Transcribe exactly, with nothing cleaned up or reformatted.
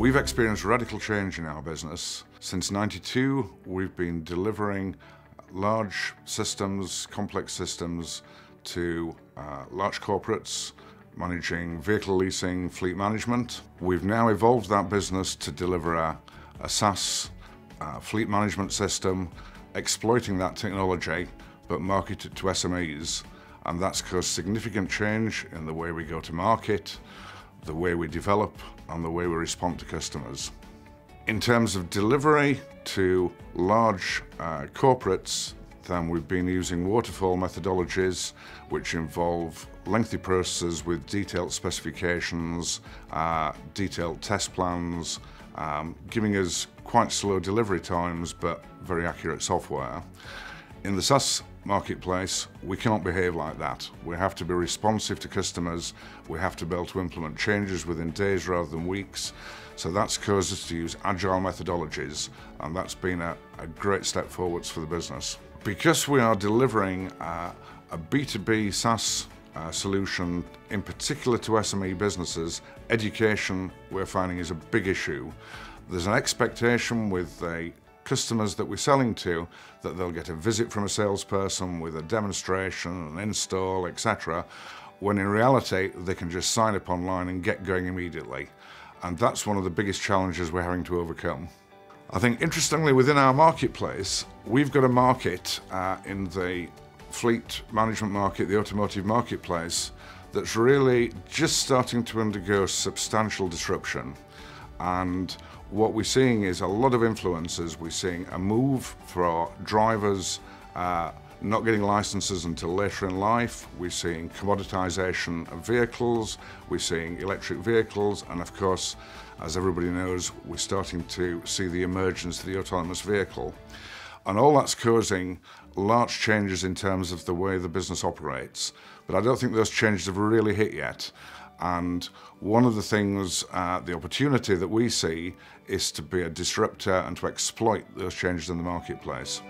We've experienced radical change in our business. Since ninety-two, we've been delivering large systems, complex systems to uh, large corporates, managing vehicle leasing, fleet management. We've now evolved that business to deliver a, a SaaS uh, fleet management system, exploiting that technology, but market it to S M Es. And that's caused significant change in the way we go to market, the way we develop, and the way we respond to customers. In terms of delivery to large uh, corporates, then we've been using waterfall methodologies, which involve lengthy processes with detailed specifications, uh, detailed test plans, um, giving us quite slow delivery times, but very accurate software. In the SaaS marketplace, we can't behave like that. We have to be responsive to customers. We have to be able to implement changes within days rather than weeks. So that's caused us to use agile methodologies, and that's been a, a great step forwards for the business. Because we are delivering uh, a B two B SaaS uh, solution, in particular to S M E businesses, education we're finding is a big issue. There's an expectation with the customers that we're selling to that they'll get a visit from a salesperson with a demonstration, an install, et cetera, when in reality they can just sign up online and get going immediately. And that's one of the biggest challenges we're having to overcome. I think interestingly within our marketplace, we've got a market uh, in the fleet management market, the automotive marketplace, that's really just starting to undergo substantial disruption. And what we're seeing is a lot of influencers. We're seeing a move for drivers uh, not getting licenses until later in life. We're seeing commoditization of vehicles. We're seeing electric vehicles. And of course, as everybody knows, we're starting to see the emergence of the autonomous vehicle. And all that's causing large changes in terms of the way the business operates. But I don't think those changes have really hit yet. And one of the things, uh, the opportunity that we see is to be a disruptor and to exploit those changes in the marketplace.